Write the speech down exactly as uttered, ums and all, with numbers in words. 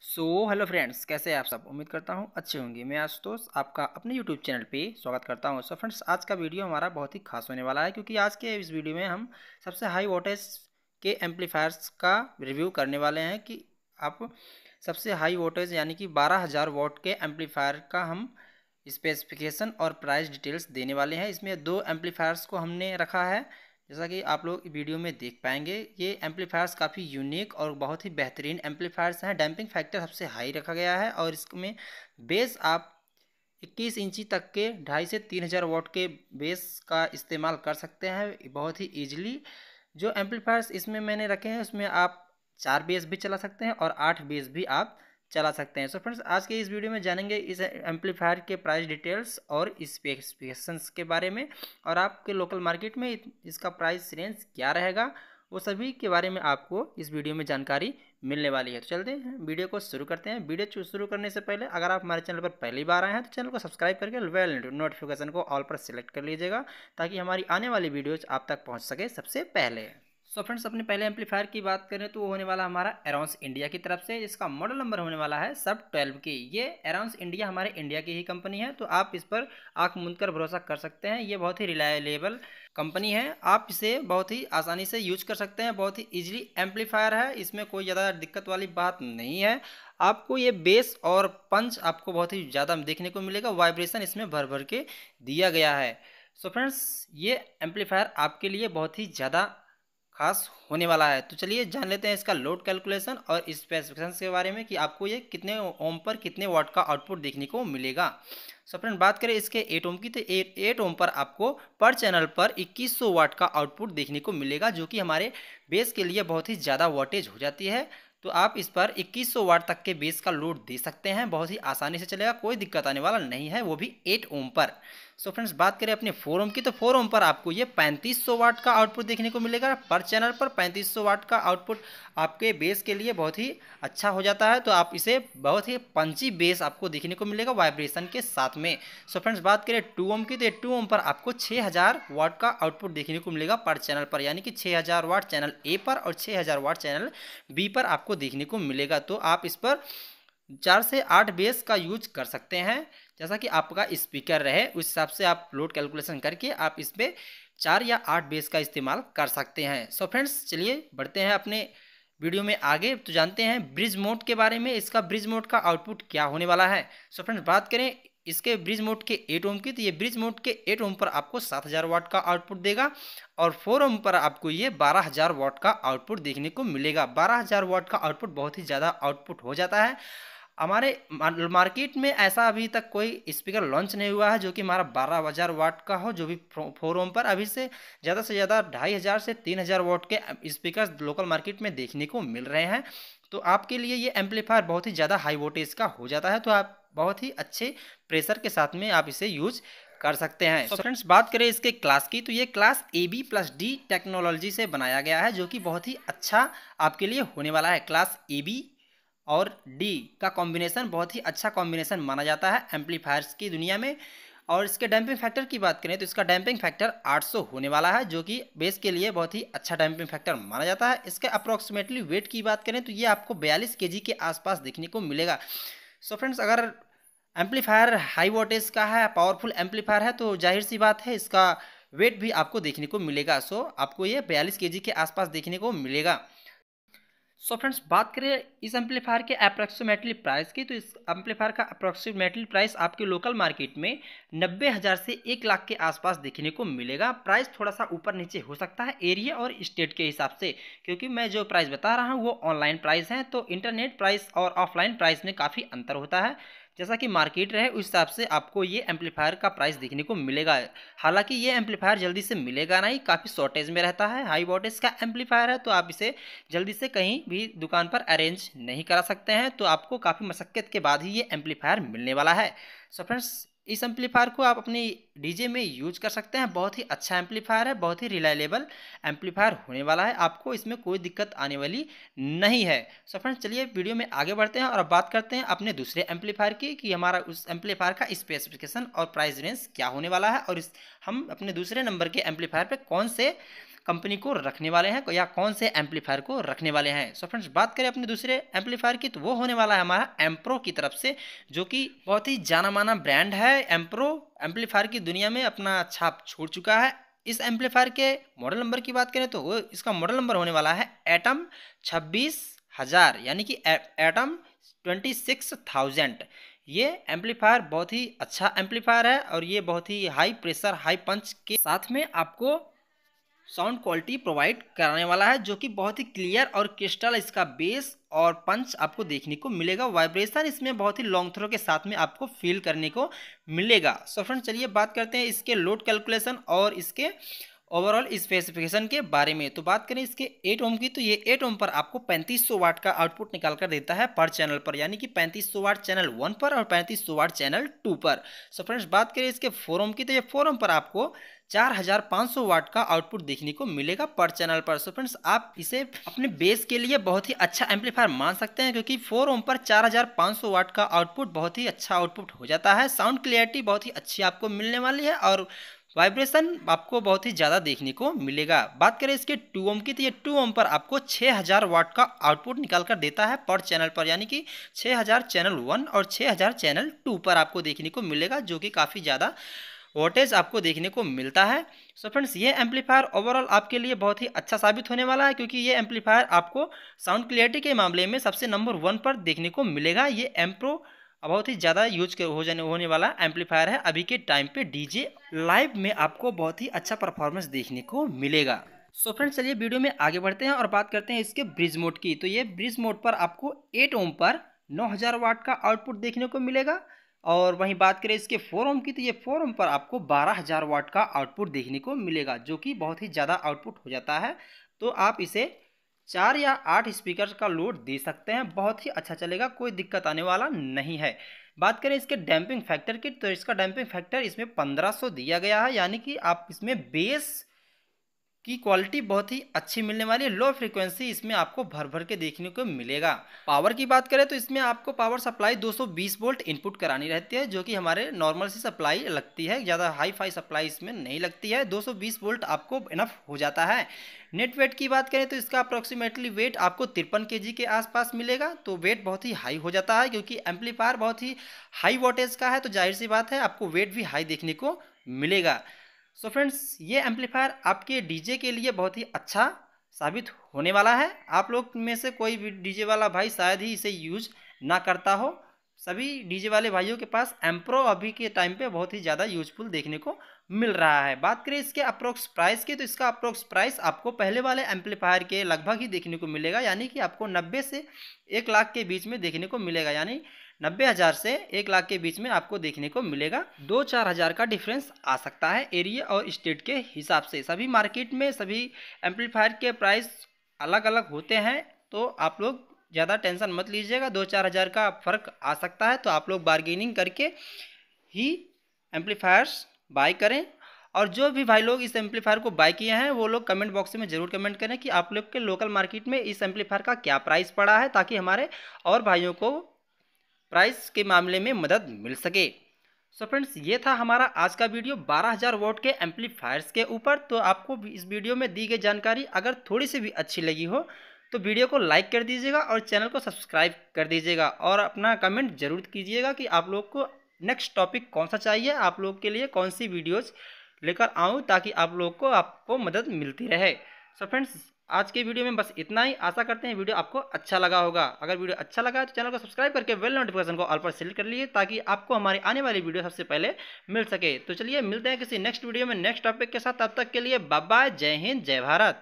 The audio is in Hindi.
सो हेलो फ्रेंड्स, कैसे हैं आप सब। उम्मीद करता हूं अच्छे होंगे। मैं आशुतोष आपका अपने यूट्यूब चैनल पे स्वागत करता हूं। सो so फ्रेंड्स, आज का वीडियो हमारा बहुत ही खास होने वाला है, क्योंकि आज के इस वीडियो में हम सबसे हाई वोल्टेज के एम्पलीफायर्स का रिव्यू करने वाले हैं कि आप सबसे हाई वोल्टेज यानी कि बारह हज़ार वोट के एम्पलीफायर का हम स्पेसिफिकेशन और प्राइस डिटेल्स देने वाले हैं। इसमें दो एम्पलीफायर्स को हमने रखा है, जैसा कि आप लोग वीडियो में देख पाएंगे। ये एम्पलीफायर्स काफ़ी यूनिक और बहुत ही बेहतरीन एम्पलीफायर्स हैं। डैम्पिंग फैक्टर सबसे हाई रखा गया है और इसमें बेस आप इक्कीस इंची तक के ढाई से तीन हज़ार वॉट के बेस का इस्तेमाल कर सकते हैं बहुत ही इजीली। जो एम्पलीफायर्स इसमें मैंने रखे हैं उसमें आप चार बेस भी चला सकते हैं और आठ बेस भी आप चला सकते हैं। सो so फ्रेंड्स, आज के इस वीडियो में जानेंगे इस एम्पलीफायर के प्राइस डिटेल्स और स्पेसिफिकेशंस के बारे में, और आपके लोकल मार्केट में इसका प्राइस रेंज क्या रहेगा, वो सभी के बारे में आपको इस वीडियो में जानकारी मिलने वाली है। तो चलते हैं वीडियो को शुरू करते हैं। वीडियो शुरू करने से पहले अगर आप हमारे चैनल पर पहली बार आए हैं तो चैनल को सब्सक्राइब करके बेल नोटिफिकेशन को ऑल पर सिलेक्ट कर लीजिएगा, ताकि हमारी आने वाली वीडियोज आप तक पहुँच सके सबसे पहले। सो so फ्रेंड्स, अपने पहले एम्पलीफायर की बात करें तो वो होने वाला हमारा एरॉन्स इंडिया की तरफ से, जिसका मॉडल नंबर होने वाला है सब ट्वेल्व की। ये एरॉन्स इंडिया हमारे इंडिया की ही कंपनी है, तो आप इस पर आंख मूंद कर भरोसा कर सकते हैं। ये बहुत ही रिलायबल कंपनी है, आप इसे बहुत ही आसानी से यूज कर सकते हैं। बहुत ही ईजिली एम्पलीफायर है, इसमें कोई ज़्यादा दिक्कत वाली बात नहीं है। आपको ये बेस और पंच आपको बहुत ही ज़्यादा देखने को मिलेगा, वाइब्रेशन इसमें भर भर के दिया गया है। सो so फ्रेंड्स, ये एम्पलीफायर आपके लिए बहुत ही ज़्यादा खास होने वाला है। तो चलिए जान लेते हैं इसका लोड कैलकुलेशन और स्पेसिफिकेशंस के बारे में कि आपको ये कितने ओम पर कितने वाट का आउटपुट देखने को मिलेगा। सो फ्रेंड, बात करें इसके एट ओम की, तो एट ओम पर आपको पर चैनल पर इक्कीस सौ वाट का आउटपुट देखने को मिलेगा, जो कि हमारे बेस के लिए बहुत ही ज़्यादा वाटेज हो जाती है। तो आप इस पर इक्कीस सौ वाट तक के बेस का लोड दे सकते हैं, बहुत ही आसानी से चलेगा, कोई दिक्कत आने वाला नहीं है, वो भी एट ओम पर। सो फ्रेंड्स, बात करें अपने फोर ओम की, तो फोर ओम पर आपको ये पैंतीस सौ वाट का आउटपुट देखने को मिलेगा। पर चैनल पर पैंतीस सौ वाट का आउटपुट आपके बेस के लिए बहुत ही अच्छा हो जाता है। तो आप इसे बहुत ही पंची बेस आपको देखने को मिलेगा वाइब्रेशन के साथ में। सो फ्रेंड्स, बात करें टू ओम की, तो टू ओम पर आपको छः हज़ार वाट का आउटपुट देखने को मिलेगा पर चैनल पर, यानी कि छः हज़ार वाट चैनल ए पर और छः हज़ार वाट चैनल बी पर आपको देखने को मिलेगा। तो आप इस पर चार से आठ बेस का यूज कर सकते हैं, जैसा कि आपका स्पीकर रहे उस हिसाब से आप लोड कैलकुलेशन करके आप इस पर चार या आठ बेस का इस्तेमाल कर सकते हैं। सो फ्रेंड्स, चलिए बढ़ते हैं अपने वीडियो में आगे। तो जानते हैं ब्रिज मोड के बारे में, इसका ब्रिज मोड का आउटपुट क्या होने वाला है। सो फ्रेंड्स, बात करें इसके ब्रिज मोड के एट ओम की, तो ये ब्रिज मोड के एट ओम पर आपको सात हज़ार वाट का आउटपुट देगा और फोर ओम पर आपको ये बारह हज़ार वाट का आउटपुट देखने को मिलेगा। बारह हज़ार वाट का आउटपुट बहुत ही ज़्यादा आउटपुट हो जाता है। हमारे मार्केट में ऐसा अभी तक कोई स्पीकर लॉन्च नहीं हुआ है जो कि हमारा बारह हज़ार वाट का हो, जो भी फोर ओम पर। अभी से ज़्यादा से ज़्यादा ढाई हज़ार से तीन हज़ार वाट के स्पीकर लोकल मार्केट में देखने को मिल रहे हैं। तो आपके लिए ये एम्पलीफायर बहुत ही ज़्यादा हाई वोल्टेज का हो जाता है, तो आप बहुत ही अच्छे प्रेशर के साथ में आप इसे यूज कर सकते हैं। सो so फ्रेंड्स, बात करें इसके क्लास की, तो ये class A B plus D technology से बनाया गया है, जो कि बहुत ही अच्छा आपके लिए होने वाला है। क्लास ए बी और डी का कॉम्बिनेशन बहुत ही अच्छा कॉम्बिनेशन माना जाता है एम्पलीफायर्स की दुनिया में। और इसके डैम्पिंग फैक्टर की बात करें तो इसका डैम्पिंग फैक्टर आठ सौ होने वाला है, जो कि बेस के लिए बहुत ही अच्छा डैम्पिंग फैक्टर माना जाता है। इसके अप्रॉक्सीमेटली वेट की बात करें तो ये आपको बयालीस केजी के आसपास देखने को मिलेगा। सो फ्रेंड्स, अगर एम्पलीफायर हाई वोल्टेज का है, पावरफुल एम्पलीफायर है, तो जाहिर सी बात है इसका वेट भी आपको देखने को मिलेगा। सो आपको ये बयालीस केजी के आसपास देखने को मिलेगा। सो so फ्रेंड्स, बात करें इस एम्पलीफायर के अप्रॉक्सीमेटली प्राइस की, तो इस एम्पलीफायर का अप्रॉक्सीमेटली प्राइस आपके लोकल मार्केट में नब्बे हज़ार से एक लाख के आसपास देखने को मिलेगा। प्राइस थोड़ा सा ऊपर नीचे हो सकता है एरिया और स्टेट के हिसाब से, क्योंकि मैं जो प्राइस बता रहा हूँ वो ऑनलाइन प्राइस है, तो इंटरनेट प्राइस और ऑफलाइन प्राइस में काफ़ी अंतर होता है। जैसा कि मार्केट रहे उस हिसाब से आपको ये एम्पलीफायर का प्राइस देखने को मिलेगा। हालांकि ये एम्पलीफायर जल्दी से मिलेगा नहीं, काफ़ी शॉर्टेज में रहता है। हाई वोल्टेज का एम्पलीफायर है, तो आप इसे जल्दी से कहीं भी दुकान पर अरेंज नहीं करा सकते हैं, तो आपको काफ़ी मशक्क़त के बाद ही ये एम्पलीफायर मिलने वाला है। सो फ्रेंड्स, इस एम्पलीफायर को आप अपनी डीजे में यूज कर सकते हैं। बहुत ही अच्छा एम्पलीफायर है, बहुत ही रिलायबल एम्पलीफायर होने वाला है, आपको इसमें कोई दिक्कत आने वाली नहीं है। सो फ्रेंड्स, चलिए वीडियो में आगे बढ़ते हैं और अब बात करते हैं अपने दूसरे एम्पलीफायर की कि हमारा उस एम्पलीफायर का स्पेसिफिकेशन और प्राइस रेंज क्या होने वाला है, और इस हम अपने दूसरे नंबर के एम्पलीफायर पर कौन से कंपनी को रखने वाले हैं या कौन से एम्पलीफायर को रखने वाले हैं। सो फ्रेंड्स बात करें अपने दूसरे एम्पलीफायर की तो वो होने वाला है हमारा एम-प्रो की तरफ से, जो कि बहुत ही जाना माना ब्रांड है। एम-प्रो एम्पलीफायर की दुनिया में अपना छाप छोड़ चुका है। इस एम्पलीफायर के मॉडल नंबर की बात करें तो वो इसका मॉडल नंबर होने वाला है एटम छब्बीस हज़ार, यानी कि एटम छब्बीस हज़ार। ये एम्पलीफायर बहुत ही अच्छा एम्पलीफायर है और ये बहुत ही हाई प्रेशर हाई पंच के साथ में आपको साउंड क्वालिटी प्रोवाइड कराने वाला है, जो कि बहुत ही क्लियर और क्रिस्टल इसका बेस और पंच आपको देखने को मिलेगा। वाइब्रेशन इसमें बहुत ही लॉन्ग थ्रो के साथ में आपको फील करने को मिलेगा। सो फ्रेंड्स चलिए बात करते हैं इसके लोड कैलकुलेशन और इसके ओवरऑल स्पेसिफिकेशन के बारे में। तो बात करें इसके आठ ओम की तो ये आठ ओम पर आपको पैंतीस सौ वाट का आउटपुट निकाल कर देता है पर चैनल पर, यानी कि पैंतीस सौ वाट चैनल वन पर और पैंतीस सौ वाट चैनल टू पर। सो फ्रेंड्स बात करें इसके चार ओम की तो ये चार ओम पर आपको चार हज़ार पाँच सौ वाट का आउटपुट देखने को मिलेगा पर चैनल पर। सो फ्रेंड्स आप इसे अपने बेस के लिए बहुत ही अच्छा एम्पलीफायर मान सकते हैं, क्योंकि चार ओम पर चार हज़ार पाँच सौ वाट का आउटपुट बहुत ही अच्छा आउटपुट हो जाता है। साउंड क्लियरिटी बहुत ही अच्छी आपको मिलने वाली है और वाइब्रेशन आपको बहुत ही ज़्यादा देखने को मिलेगा। बात करें इसके टू ओम की तो ये टू ओम पर आपको छः हज़ार वाट का आउटपुट निकाल कर देता है पर चैनल पर, यानी कि छः हज़ार चैनल वन और छः हज़ार चैनल टू पर आपको देखने को मिलेगा, जो कि काफ़ी ज़्यादा वोल्टेज आपको देखने को मिलता है। सो फ्रेंड्स ये एम्पलीफायर ओवरऑल आपके लिए बहुत ही अच्छा साबित होने वाला है, क्योंकि ये एम्पलीफायर आपको साउंड क्लियरिटी के मामले में सबसे नंबर वन पर देखने को मिलेगा। ये एम-प्रो बहुत ही ज़्यादा यूज हो जाने होने वाला एम्पलीफायर है। अभी के टाइम पे डीजे लाइव में आपको बहुत ही अच्छा परफॉर्मेंस देखने को मिलेगा। सो फ्रेंड्स चलिए वीडियो में आगे बढ़ते हैं और बात करते हैं इसके ब्रिज मोड की। तो ये ब्रिज मोड पर आपको आठ ओम पर नौ हज़ार वाट का आउटपुट देखने को मिलेगा और वहीं बात करें इसके चार ओम की तो ये चार ओम पर आपको बारह हज़ार वाट का आउटपुट देखने को मिलेगा, जो कि बहुत ही ज़्यादा आउटपुट हो जाता है। तो आप इसे चार या आठ स्पीकर का लोड दे सकते हैं, बहुत ही अच्छा चलेगा, कोई दिक्कत आने वाला नहीं है। बात करें इसके डैम्पिंग फैक्टर की तो इसका डैम्पिंग फैक्टर इसमें पंद्रह सौ दिया गया है, यानी कि आप इसमें बेस की क्वालिटी बहुत ही अच्छी मिलने वाली है। लो फ्रीक्वेंसी इसमें आपको भर भर के देखने को मिलेगा। पावर की बात करें तो इसमें आपको पावर सप्लाई दो सौ बीस वोल्ट इनपुट करानी रहती है, जो कि हमारे नॉर्मल सी सप्लाई लगती है, ज़्यादा हाई फाई सप्लाई इसमें नहीं लगती है। दो सौ बीस वोल्ट आपको इनफ हो जाता है। नेट वेट की बात करें तो इसका अप्रोक्सीमेटली वेट आपको तिरपन के जी के आसपास मिलेगा, तो वेट बहुत ही हाई हो जाता है, क्योंकि एम्पलीफायर बहुत ही हाई वोल्टेज का है, तो जाहिर सी बात है आपको वेट भी हाई देखने को मिलेगा। सो फ्रेंड्स ये एम्पलीफायर आपके डीजे के लिए बहुत ही अच्छा साबित होने वाला है। आप लोग में से कोई भी डीजे वाला भाई शायद ही इसे यूज ना करता हो। सभी डीजे वाले भाइयों के पास एम-प्रो अभी के टाइम पे बहुत ही ज़्यादा यूजफुल देखने को मिल रहा है। बात करें इसके अप्रोक्स प्राइस की तो इसका अप्रोक्स प्राइस आपको पहले वाले एम्पलीफायर के लगभग ही देखने को मिलेगा, यानी कि आपको नब्बे से एक लाख के बीच में देखने को मिलेगा, यानी नब्बे हज़ार से एक लाख के बीच में आपको देखने को मिलेगा। दो चार हज़ार का डिफरेंस आ सकता है एरिया और स्टेट के हिसाब से। सभी मार्केट में सभी एम्पलीफायर के प्राइस अलग अलग होते हैं, तो आप लोग ज़्यादा टेंशन मत लीजिएगा। दो चार हज़ार का फ़र्क आ सकता है, तो आप लोग बार्गेनिंग करके ही एम्पलीफायर्स बाय करें। और जो भी भाई लोग इस एम्पलीफायर को बाय किए हैं वो लोग कमेंट बॉक्स में ज़रूर कमेंट करें कि आप लोग के लोकल मार्केट में इस एम्पलीफायर का क्या प्राइस पड़ा है, ताकि हमारे और भाइयों को प्राइस के मामले में मदद मिल सके। सो फ्रेंड्स ये था हमारा आज का वीडियो बारह हज़ार वोट के एम्पलीफायर्स के ऊपर। तो आपको भी इस वीडियो में दी गई जानकारी अगर थोड़ी सी भी अच्छी लगी हो तो वीडियो को लाइक कर दीजिएगा और चैनल को सब्सक्राइब कर दीजिएगा और अपना कमेंट जरूर कीजिएगा कि आप लोग को नेक्स्ट टॉपिक कौन सा चाहिए, आप लोग के लिए कौन सी वीडियोज़ लेकर आऊँ, ताकि आप लोग को आपको मदद मिलती रहे। सो फ्रेंड्स आज के वीडियो में बस इतना ही। आशा करते हैं वीडियो आपको अच्छा लगा होगा। अगर वीडियो अच्छा लगा तो चैनल को सब्सक्राइब करके बेल नोटिफिकेशन को ऑल पर सेलेक्ट कर लीजिए, ताकि आपको हमारी आने वाली वीडियो सबसे पहले मिल सके। तो चलिए मिलते हैं किसी नेक्स्ट वीडियो में नेक्स्ट टॉपिक के साथ। तब तक के लिए बाय बाय, जय हिंद, जय भारत।